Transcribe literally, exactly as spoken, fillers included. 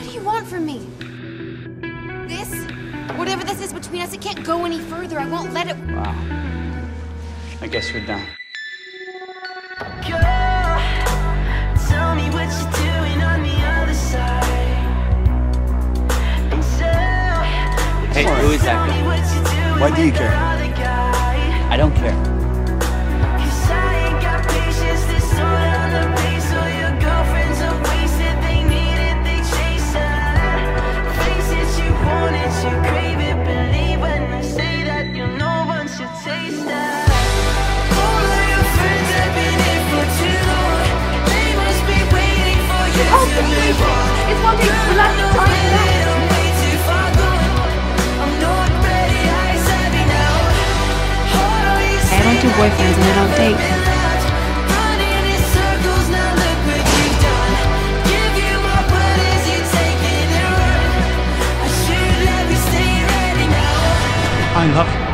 What do you want from me? This? Whatever this is between us, it can't go any further. I won't let it... Wow. I guess we're done. Girl, tell me what you're doing on the other side. And so, hey, who is that guy? Why do you care? I don't care. I don't do boyfriends and I don't date. I love you.